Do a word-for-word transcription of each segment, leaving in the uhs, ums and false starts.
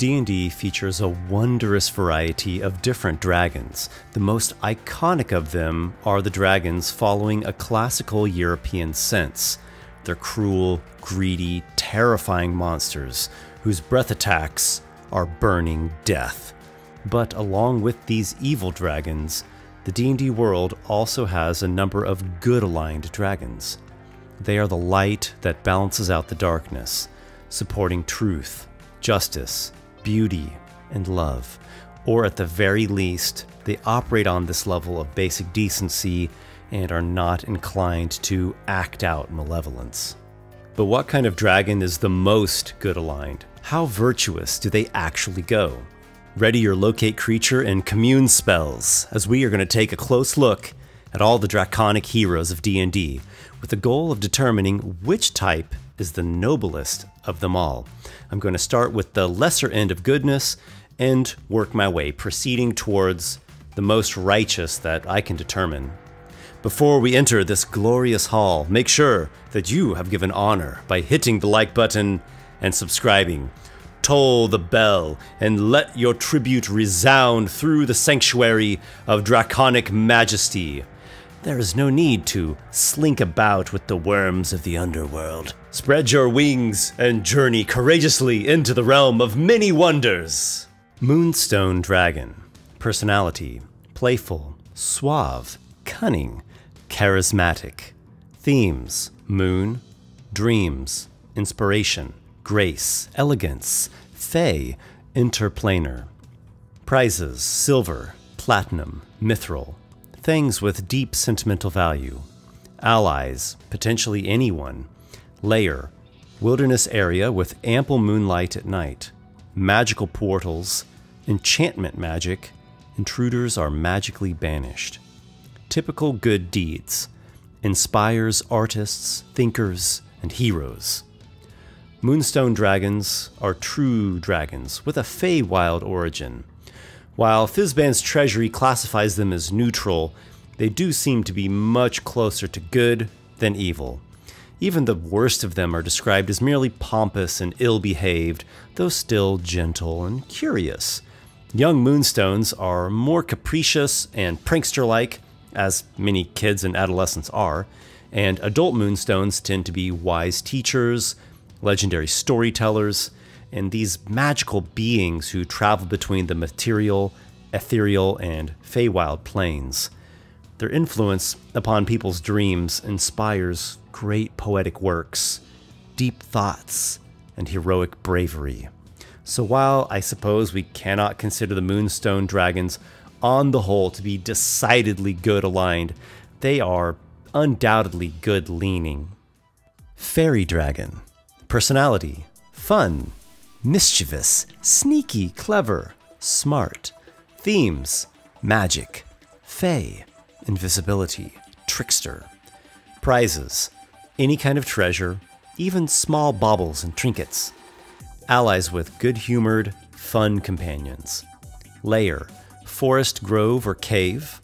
D and D features a wondrous variety of different dragons. The most iconic of them are the dragons following a classical European sense. They're cruel, greedy, terrifying monsters whose breath attacks are burning death. But along with these evil dragons, the D and D world also has a number of good-aligned dragons. They are the light that balances out the darkness, supporting truth, justice, beauty, and love. Or at the very least, they operate on this level of basic decency and are not inclined to act out malevolence. But what kind of dragon is the most good-aligned? How virtuous do they actually go? Ready your locate creature and commune spells, as we are going to take a close look at all the draconic heroes of D and D, with the goal of determining which type is the noblest of them all. I'm going to start with the lesser end of goodness and work my way, proceeding towards the most righteous that I can determine. Before we enter this glorious hall, make sure that you have given honor by hitting the like button and subscribing. Toll the bell, and let your tribute resound through the sanctuary of draconic majesty. There is no need to slink about with the worms of the underworld. Spread your wings and journey courageously into the realm of many wonders. Moonstone Dragon. Personality: playful, suave, cunning, charismatic. Themes: moon, dreams, inspiration, grace, elegance, fey, interplanar. Prizes: silver, platinum, mithril. Things with deep sentimental value. Allies: potentially anyone. Lair: wilderness area with ample moonlight at night. Magical portals, enchantment magic. Intruders are magically banished. Typical good deeds: inspires artists, thinkers, and heroes. Moonstone dragons are true dragons with a Feywild origin. While Fizban's Treasury classifies them as neutral, they do seem to be much closer to good than evil. Even the worst of them are described as merely pompous and ill-behaved, though still gentle and curious. Young Moonstones are more capricious and prankster-like, as many kids and adolescents are, and adult Moonstones tend to be wise teachers, legendary storytellers, and these magical beings who travel between the material, ethereal, and Feywild planes. Their influence upon people's dreams inspires great poetic works, deep thoughts, and heroic bravery. So while I suppose we cannot consider the Moonstone Dragons on the whole to be decidedly good-aligned, they are undoubtedly good-leaning. Fairy Dragon. Personality: fun, mischievous, sneaky, clever, smart. Themes: magic, fey, invisibility, trickster. Prizes: any kind of treasure, even small baubles and trinkets. Allies with good-humored, fun companions. Lair: forest, grove, or cave.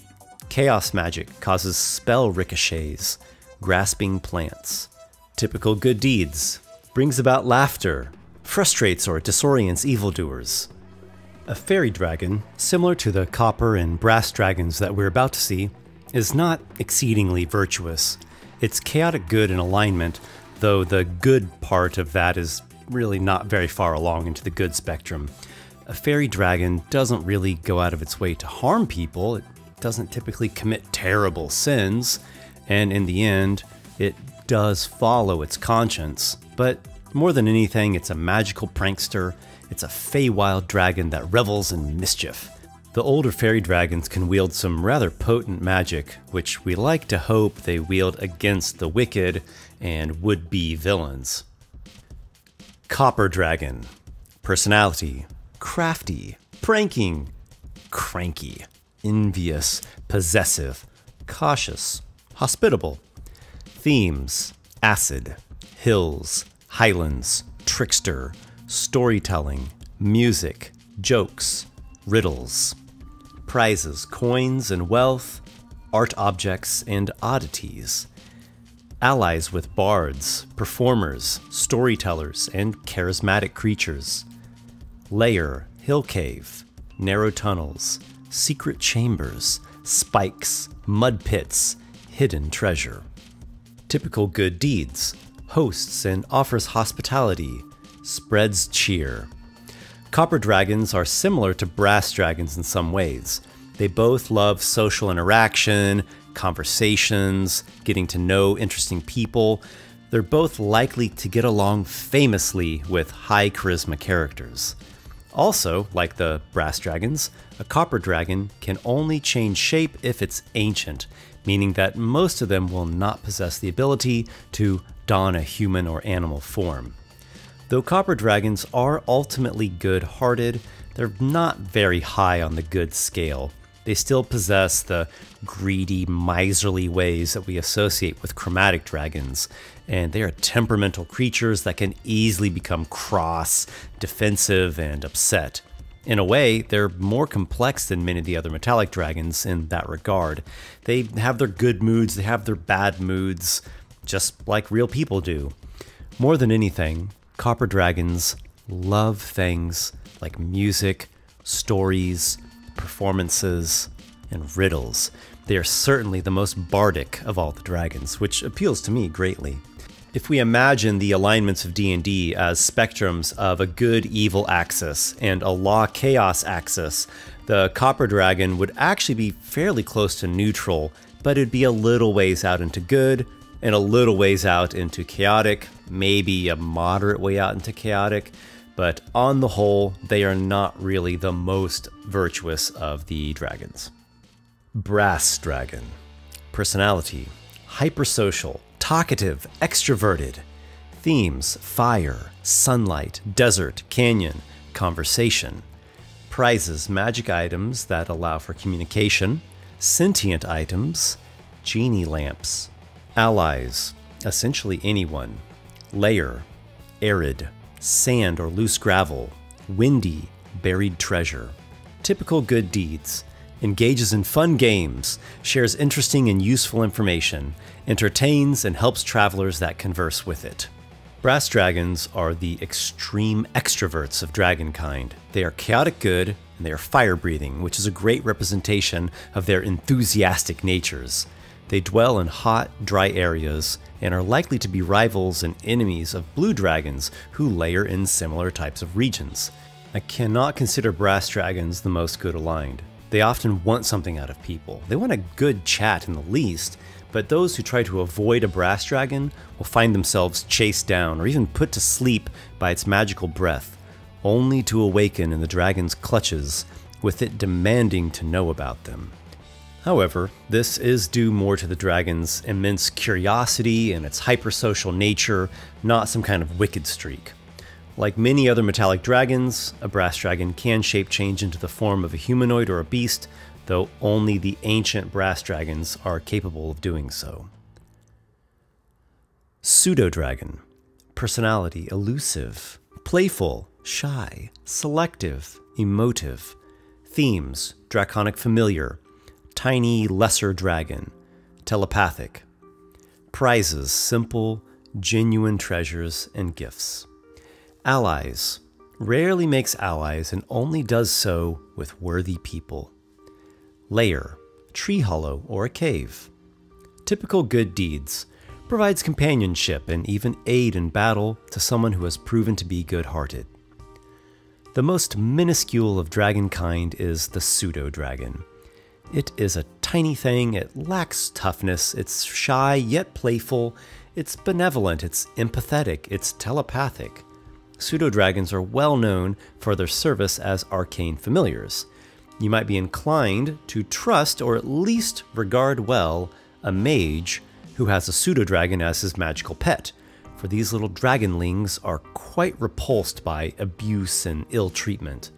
Chaos magic causes spell ricochets, grasping plants. Typical good deeds: brings about laughter, frustrates or disorients evildoers. A fairy dragon, similar to the copper and brass dragons that we're about to see, is not exceedingly virtuous. It's chaotic good in alignment, though the good part of that is really not very far along into the good spectrum. A fairy dragon doesn't really go out of its way to harm people, it doesn't typically commit terrible sins, and in the end, it does follow its conscience. But more than anything, it's a magical prankster. It's a Feywild dragon that revels in mischief. The older fairy dragons can wield some rather potent magic, which we like to hope they wield against the wicked and would-be villains. Copper Dragon. Personality: crafty, pranking, cranky, envious, possessive, cautious, hospitable. Themes: acid, hills, highlands, trickster, storytelling, music, jokes, riddles. Prizes: coins and wealth, art objects, and oddities. Allies with bards, performers, storytellers, and charismatic creatures. lair, hill cave, narrow tunnels, secret chambers, spikes, mud pits, hidden treasure. Typical good deeds, hosts and offers hospitality, spreads cheer. Copper dragons are similar to brass dragons in some ways. They both love social interaction, conversations, getting to know interesting people. They're both likely to get along famously with high charisma characters. Also, like the brass dragons, a copper dragon can only change shape if it's ancient, meaning that most of them will not possess the ability to don a human or animal form. Though copper dragons are ultimately good-hearted, they're not very high on the good scale. They still possess the greedy, miserly ways that we associate with chromatic dragons, and they are temperamental creatures that can easily become cross, defensive, and upset. In a way, they're more complex than many of the other metallic dragons in that regard. They have their good moods, they have their bad moods, just like real people do. More than anything, copper dragons love things like music, stories, performances, and riddles. They are certainly the most bardic of all the dragons, which appeals to me greatly. If we imagine the alignments of D and D as spectrums of a good-evil axis and a law-chaos axis, the copper dragon would actually be fairly close to neutral, but it'd be a little ways out into good, and a little ways out into chaotic, maybe a moderate way out into chaotic, but on the whole, they are not really the most virtuous of the dragons. Brass Dragon. Personality: hypersocial, talkative, extroverted. Themes: fire, sunlight, desert, canyon, conversation. Prizes: magic items that allow for communication, sentient items, genie lamps. Allies: essentially anyone. Lair: arid, sand or loose gravel. Windy: buried treasure. Typical good deeds: engages in fun games, shares interesting and useful information, entertains and helps travelers that converse with it. Brass dragons are the extreme extroverts of dragon kind. They are chaotic good, and they are fire-breathing, which is a great representation of their enthusiastic natures. They dwell in hot, dry areas and are likely to be rivals and enemies of blue dragons who lair in similar types of regions. I cannot consider brass dragons the most good-aligned. They often want something out of people. They want a good chat in the least, but those who try to avoid a brass dragon will find themselves chased down or even put to sleep by its magical breath, only to awaken in the dragon's clutches, with it demanding to know about them. However, this is due more to the dragon's immense curiosity and its hypersocial nature, not some kind of wicked streak. Like many other metallic dragons, a brass dragon can shape change into the form of a humanoid or a beast, though only the ancient brass dragons are capable of doing so. Pseudodragon. Personality: elusive, playful, shy, selective, emotive. Themes: draconic familiar, tiny, lesser dragon, telepathic. Prizes: simple, genuine treasures and gifts. Allies: rarely makes allies and only does so with worthy people. Lair: tree hollow or a cave. Typical good deeds: provides companionship and even aid in battle to someone who has proven to be good-hearted. The most minuscule of dragon kind is the Pseudodragon. It is a tiny thing, it lacks toughness, it's shy yet playful, it's benevolent, it's empathetic, it's telepathic. Pseudodragons are well known for their service as arcane familiars. You might be inclined to trust or at least regard well a mage who has a pseudodragon as his magical pet, for these little dragonlings are quite repulsed by abuse and ill treatment.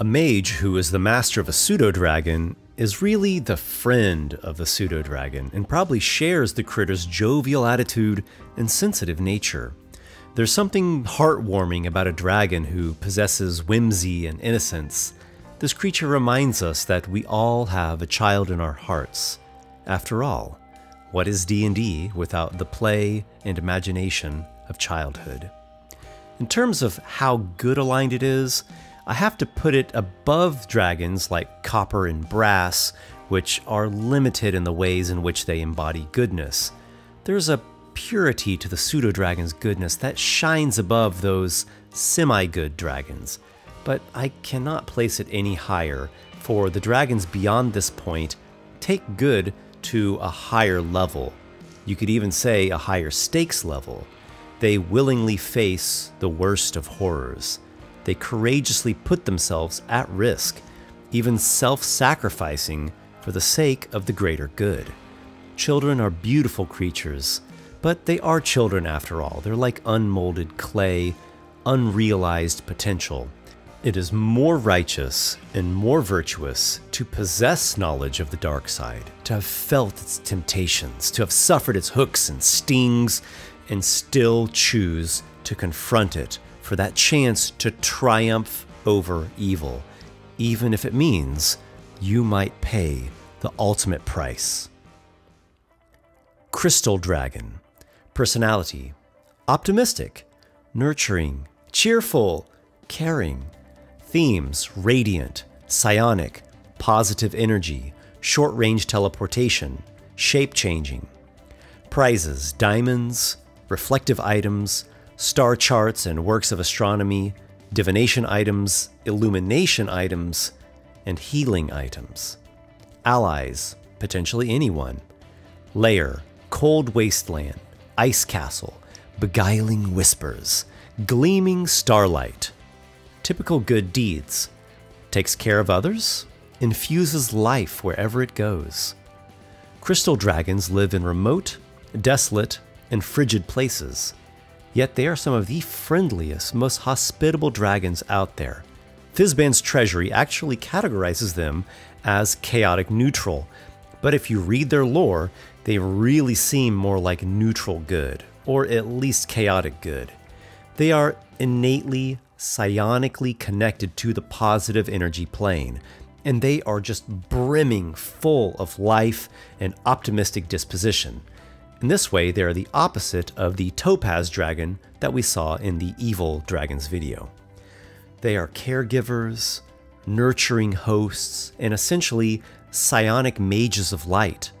A mage who is the master of a pseudodragon is really the friend of the pseudodragon and probably shares the critter's jovial attitude and sensitive nature. There's something heartwarming about a dragon who possesses whimsy and innocence. This creature reminds us that we all have a child in our hearts. After all, what is D and D without the play and imagination of childhood? In terms of how good aligned it is, I have to put it above dragons like copper and brass, which are limited in the ways in which they embody goodness. There's a purity to the Pseudodragon's goodness that shines above those semi-good dragons, but I cannot place it any higher, for the dragons beyond this point take good to a higher level. You could even say a higher stakes level. They willingly face the worst of horrors. They courageously put themselves at risk, even self-sacrificing for the sake of the greater good. Children are beautiful creatures, but they are children after all. They're like unmolded clay, unrealized potential. It is more righteous and more virtuous to possess knowledge of the dark side, to have felt its temptations, to have suffered its hooks and stings, and still choose to confront it for that chance to triumph over evil, even if it means you might pay the ultimate price. Crystal Dragon. Personality: optimistic, nurturing, cheerful, caring. Themes: radiant, psionic, positive energy, short-range teleportation, shape-changing. Prizes: diamonds, reflective items, star charts and works of astronomy, divination items, illumination items, and healing items. Allies: potentially anyone. Lair: cold wasteland, ice castle, beguiling whispers, gleaming starlight. Typical good deeds: takes care of others, infuses life wherever it goes. Crystal dragons live in remote, desolate, and frigid places, yet they are some of the friendliest, most hospitable dragons out there. Fizban's Treasury actually categorizes them as chaotic neutral, but if you read their lore, they really seem more like neutral good, or at least chaotic good. They are innately psionically connected to the positive energy plane, and they are just brimming full of life and optimistic disposition. In this way, they are the opposite of the Topaz Dragon that we saw in the Evil Dragons video. They are caregivers, nurturing hosts, and essentially psionic mages of light.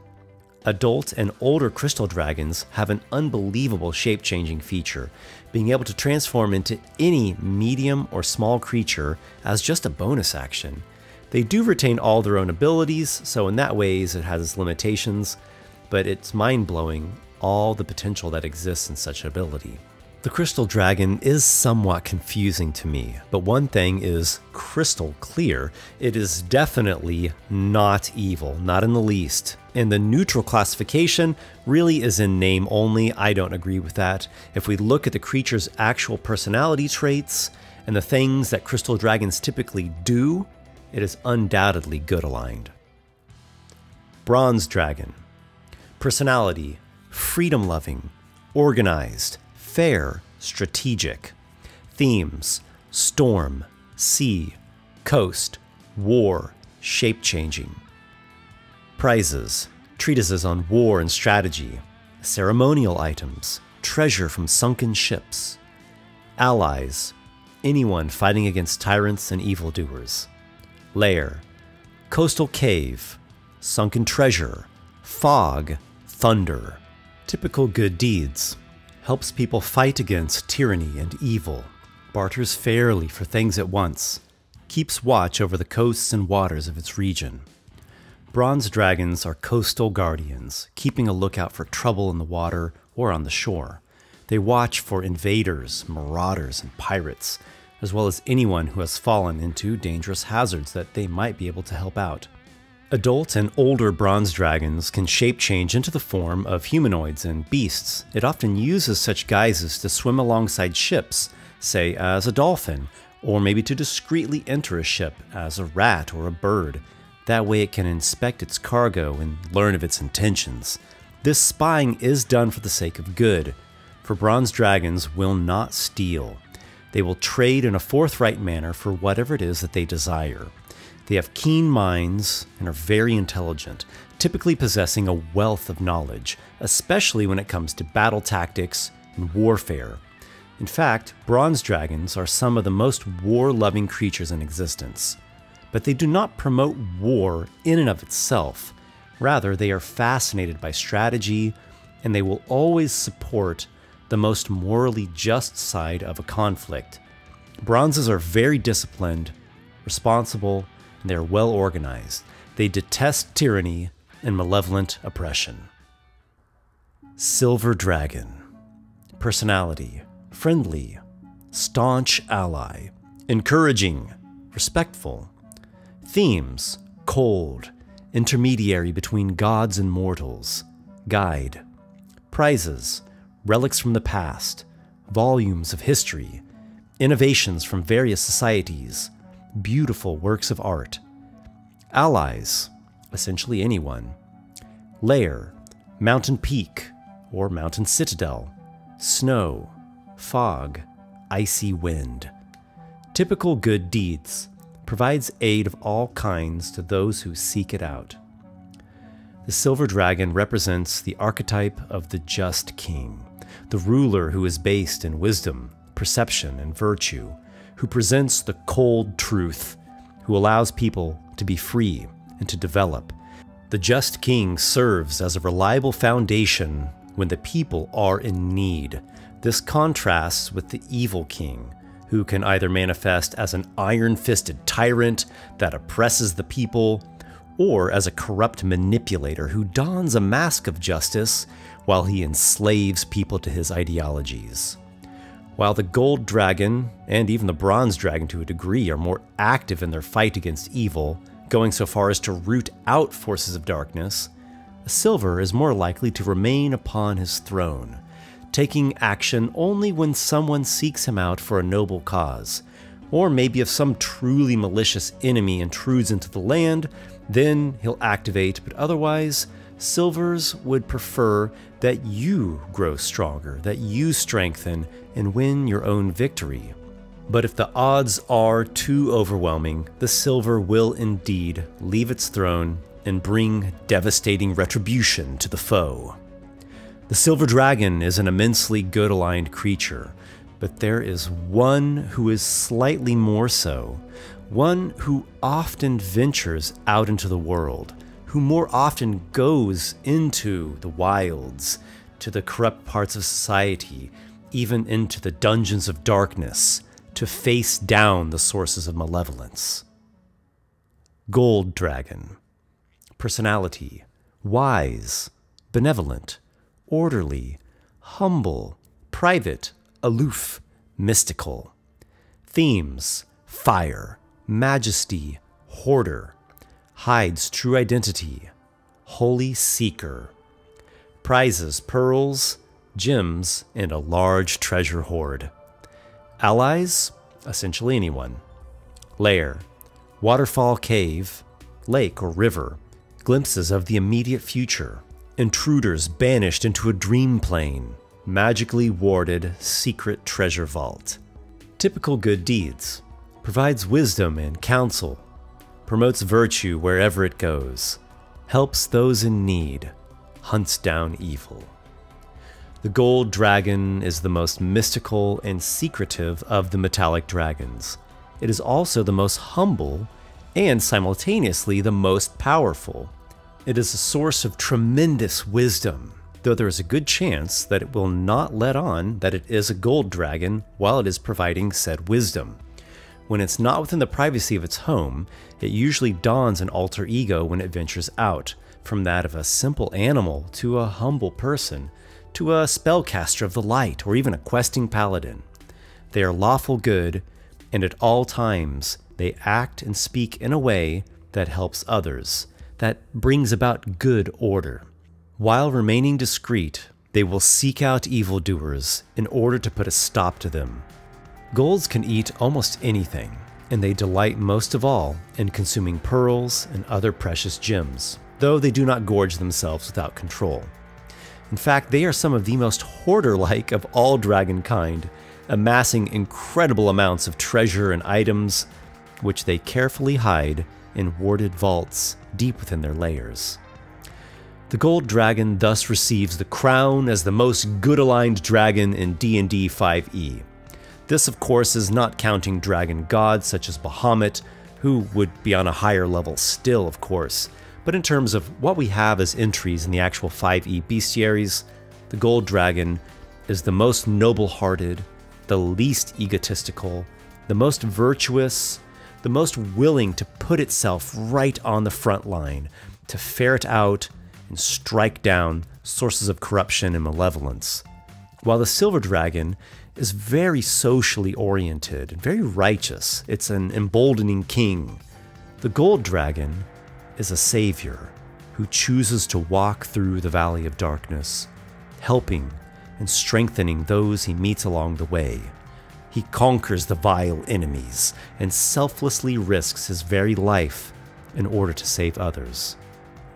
Adult and older crystal dragons have an unbelievable shape-changing feature, being able to transform into any medium or small creature as just a bonus action. They do retain all their own abilities, so in that ways it has its limitations, but it's mind-blowing all the potential that exists in such ability. The crystal dragon is somewhat confusing to me, but one thing is crystal clear: it is definitely not evil, not in the least. And the neutral classification really is in name only. I don't agree with that. If we look at the creature's actual personality traits and the things that crystal dragons typically do, it is undoubtedly good aligned. Bronze Dragon. Personality: freedom-loving, organized, fair, strategic. Themes: storm, sea, coast, war, shape-changing. Prizes: treatises on war and strategy, ceremonial items, treasure from sunken ships. Allies: anyone fighting against tyrants and evildoers. Lair: coastal cave, sunken treasure, fog, thunder. Typical good deeds: helps people fight against tyranny and evil, barters fairly for things at once, keeps watch over the coasts and waters of its region. Bronze dragons are coastal guardians, keeping a lookout for trouble in the water or on the shore. They watch for invaders, marauders, and pirates, as well as anyone who has fallen into dangerous hazards that they might be able to help out. Adult and older bronze dragons can shape-change into the form of humanoids and beasts. It often uses such guises to swim alongside ships, say as a dolphin, or maybe to discreetly enter a ship as a rat or a bird. That way it can inspect its cargo and learn of its intentions. This spying is done for the sake of good, for bronze dragons will not steal. They will trade in a forthright manner for whatever it is that they desire. They have keen minds and are very intelligent, typically possessing a wealth of knowledge, especially when it comes to battle tactics and warfare. In fact, bronze dragons are some of the most war-loving creatures in existence, but they do not promote war in and of itself. Rather, they are fascinated by strategy, and they will always support the most morally just side of a conflict. Bronzes are very disciplined, responsible, and they are well organized. They detest tyranny and malevolent oppression. Silver Dragon. Personality: friendly, staunch ally, encouraging, respectful. Themes: cold, intermediary between gods and mortals. Guide. Prizes: relics from the past, volumes of history, innovations from various societies, beautiful works of art. Allies: essentially anyone. Lair: mountain peak or mountain citadel. Snow, fog, icy wind. Typical good deeds: provides aid of all kinds to those who seek it out. The Silver Dragon represents the archetype of the just king, the ruler who is based in wisdom, perception, and virtue, who presents the cold truth, who allows people to be free and to develop. The just king serves as a reliable foundation when the people are in need. This contrasts with the evil king, who can either manifest as an iron-fisted tyrant that oppresses the people, or as a corrupt manipulator who dons a mask of justice while he enslaves people to his ideologies. While the Gold Dragon, and even the Bronze Dragon to a degree, are more active in their fight against evil, going so far as to root out forces of darkness, a Silver is more likely to remain upon his throne, taking action only when someone seeks him out for a noble cause, or maybe if some truly malicious enemy intrudes into the land, then he'll activate, but otherwise, Silvers would prefer that you grow stronger, that you strengthen and win your own victory. But if the odds are too overwhelming, the Silver will indeed leave its throne and bring devastating retribution to the foe. The Silver Dragon is an immensely good-aligned creature, but there is one who is slightly more so, one who often ventures out into the world, who more often goes into the wilds, to the corrupt parts of society, even into the dungeons of darkness, to face down the sources of malevolence. Gold Dragon. Personality: wise, benevolent, orderly, humble, private, aloof, mystical. Themes: fire, majesty, hoarder. Hides true identity, holy seeker. Prizes: pearls, gems, and a large treasure hoard. Allies: essentially anyone. Lair: waterfall, cave, lake or river. Glimpses of the immediate future. Intruders banished into a dream plane, magically warded secret treasure vault. Typical good deeds: provides wisdom and counsel, promotes virtue wherever it goes, helps those in need, hunts down evil. The Gold Dragon is the most mystical and secretive of the metallic dragons. It is also the most humble and simultaneously the most powerful. It is a source of tremendous wisdom, though there is a good chance that it will not let on that it is a gold dragon while it is providing said wisdom. When it's not within the privacy of its home, it usually dons an alter ego when it ventures out, from that of a simple animal to a humble person, to a spellcaster of the light, or even a questing paladin. They are lawful good, and at all times they act and speak in a way that helps others, that brings about good order. While remaining discreet, they will seek out evildoers in order to put a stop to them. Golds can eat almost anything, and they delight most of all in consuming pearls and other precious gems, though they do not gorge themselves without control. In fact, they are some of the most hoarder-like of all dragon kind, amassing incredible amounts of treasure and items, which they carefully hide in warded vaults deep within their lairs. The Gold Dragon thus receives the crown as the most good-aligned dragon in D and D five E. This, of course, is not counting dragon gods such as Bahamut, who would be on a higher level still, of course. But in terms of what we have as entries in the actual five E bestiaries, the Gold Dragon is the most noble-hearted, the least egotistical, the most virtuous, the most willing to put itself right on the front line, to ferret out and strike down sources of corruption and malevolence. While the Silver Dragon is very socially oriented and very righteous, it's an emboldening king. The Gold Dragon is a savior who chooses to walk through the valley of darkness, helping and strengthening those he meets along the way. He conquers the vile enemies and selflessly risks his very life in order to save others.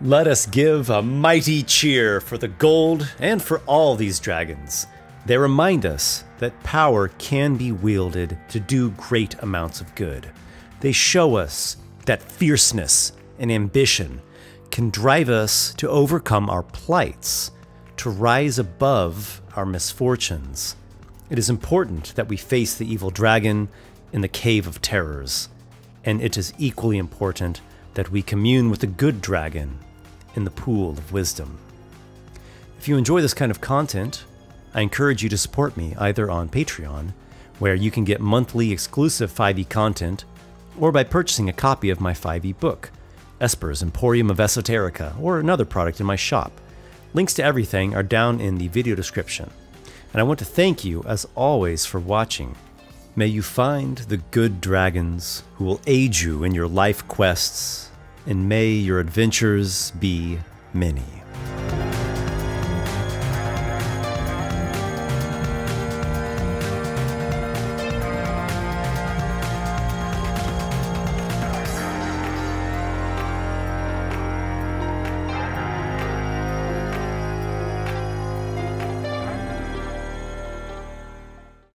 Let us give a mighty cheer for the gold and for all these dragons. They remind us that power can be wielded to do great amounts of good. They show us that fierceness and ambition can drive us to overcome our plights, to rise above our misfortunes. It is important that we face the evil dragon in the Cave of Terrors, and it is equally important that we commune with the good dragon in the Pool of Wisdom. If you enjoy this kind of content, I encourage you to support me either on Patreon, where you can get monthly exclusive five E content, or by purchasing a copy of my five E book, Esper's Emporium of Esoterica, or another product in my shop. Links to everything are down in the video description. And I want to thank you, as always, for watching. May you find the good dragons who will aid you in your life quests, and may your adventures be many.